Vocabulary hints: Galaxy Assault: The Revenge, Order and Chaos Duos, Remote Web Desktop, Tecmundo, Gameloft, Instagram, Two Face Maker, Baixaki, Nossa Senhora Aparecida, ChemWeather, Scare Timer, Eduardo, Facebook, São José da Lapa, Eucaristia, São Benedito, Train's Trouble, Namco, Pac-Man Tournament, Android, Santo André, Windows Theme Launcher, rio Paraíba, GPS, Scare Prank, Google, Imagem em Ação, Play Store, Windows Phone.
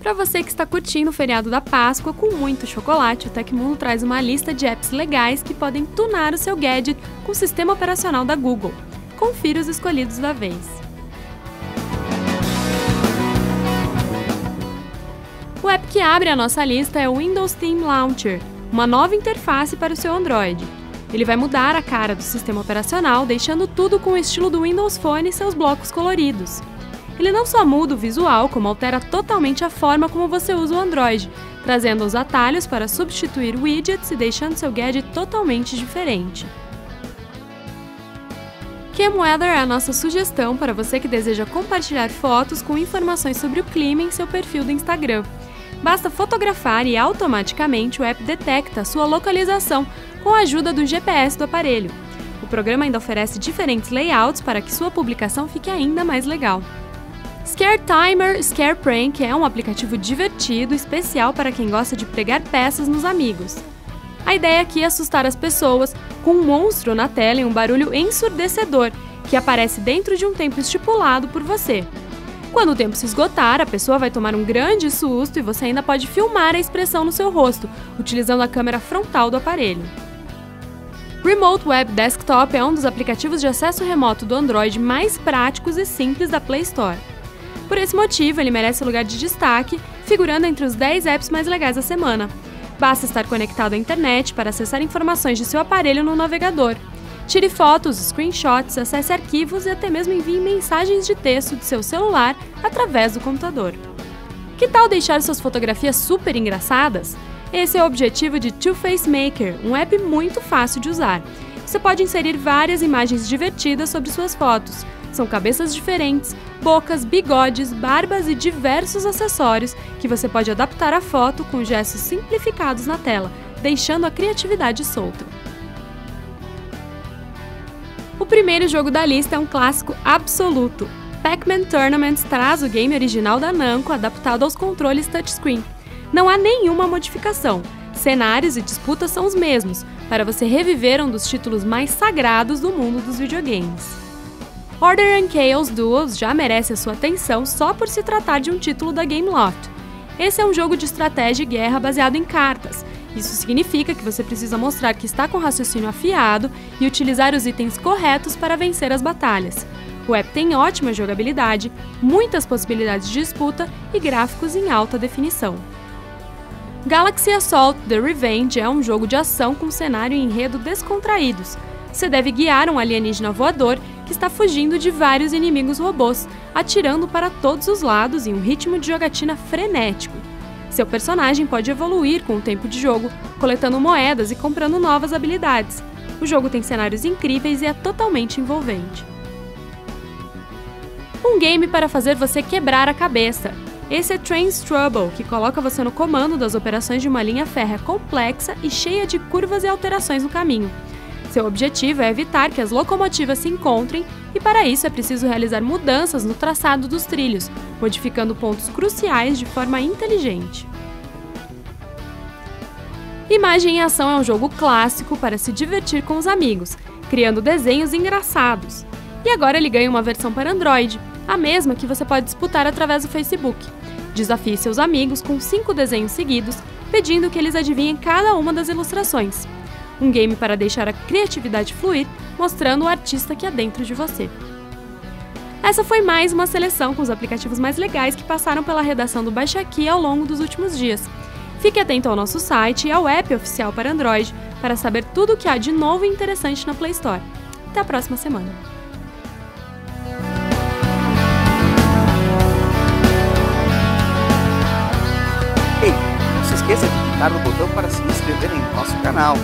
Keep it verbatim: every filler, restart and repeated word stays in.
Para você que está curtindo o feriado da Páscoa com muito chocolate, o Tecmundo traz uma lista de apps legais que podem tunar o seu gadget com o sistema operacional da Google. Confira os escolhidos da vez. O app que abre a nossa lista é o Windows Theme Launcher, uma nova interface para o seu Android. Ele vai mudar a cara do sistema operacional, deixando tudo com o estilo do Windows Phone e seus blocos coloridos. Ele não só muda o visual, como altera totalmente a forma como você usa o Android, trazendo os atalhos para substituir widgets e deixando seu gadget totalmente diferente. ChemWeather é a nossa sugestão para você que deseja compartilhar fotos com informações sobre o clima em seu perfil do Instagram. Basta fotografar e automaticamente o app detecta a sua localização com a ajuda do G P S do aparelho. O programa ainda oferece diferentes layouts para que sua publicação fique ainda mais legal. Scare Timer, Scare Prank é um aplicativo divertido, especial para quem gosta de pregar peças nos amigos. A ideia aqui é assustar as pessoas com um monstro na tela e um barulho ensurdecedor, que aparece dentro de um tempo estipulado por você. Quando o tempo se esgotar, a pessoa vai tomar um grande susto e você ainda pode filmar a expressão no seu rosto, utilizando a câmera frontal do aparelho. Remote Web Desktop é um dos aplicativos de acesso remoto do Android mais práticos e simples da Play Store. Por esse motivo, ele merece lugar de destaque, figurando entre os dez apps mais legais da semana. Basta estar conectado à internet para acessar informações de seu aparelho no navegador. Tire fotos, screenshots, acesse arquivos e até mesmo envie mensagens de texto de seu celular através do computador. Que tal deixar suas fotografias super engraçadas? Esse é o objetivo de Two Face Maker, um app muito fácil de usar. Você pode inserir várias imagens divertidas sobre suas fotos. São cabeças diferentes, bocas, bigodes, barbas e diversos acessórios que você pode adaptar à foto com gestos simplificados na tela, deixando a criatividade solta. O primeiro jogo da lista é um clássico absoluto. Pac-Man Tournament traz o game original da Namco adaptado aos controles touchscreen. Não há nenhuma modificação. Cenários e disputas são os mesmos, para você reviver um dos títulos mais sagrados do mundo dos videogames. Order and Chaos Duos já merece a sua atenção só por se tratar de um título da Gameloft. Esse é um jogo de estratégia e guerra baseado em cartas. Isso significa que você precisa mostrar que está com raciocínio afiado e utilizar os itens corretos para vencer as batalhas. O app tem ótima jogabilidade, muitas possibilidades de disputa e gráficos em alta definição. Galaxy Assault: The Revenge é um jogo de ação com cenário e enredo descontraídos. Você deve guiar um alienígena voador que está fugindo de vários inimigos robôs, atirando para todos os lados em um ritmo de jogatina frenético. Seu personagem pode evoluir com o tempo de jogo, coletando moedas e comprando novas habilidades. O jogo tem cenários incríveis e é totalmente envolvente. Um game para fazer você quebrar a cabeça. Esse é Train's Trouble, que coloca você no comando das operações de uma linha férrea complexa e cheia de curvas e alterações no caminho. Seu objetivo é evitar que as locomotivas se encontrem e, para isso, é preciso realizar mudanças no traçado dos trilhos, modificando pontos cruciais de forma inteligente. Imagem em Ação é um jogo clássico para se divertir com os amigos, criando desenhos engraçados. E agora ele ganha uma versão para Android, a mesma que você pode disputar através do Facebook. Desafie seus amigos com cinco desenhos seguidos, pedindo que eles adivinhem cada uma das ilustrações. Um game para deixar a criatividade fluir, mostrando o artista que há dentro de você. Essa foi mais uma seleção com os aplicativos mais legais que passaram pela redação do Baixaki ao longo dos últimos dias. Fique atento ao nosso site e ao app oficial para Android para saber tudo o que há de novo e interessante na Play Store. Até a próxima semana! Ei, não se esqueça de clicar no botão para se inscrever em nosso canal.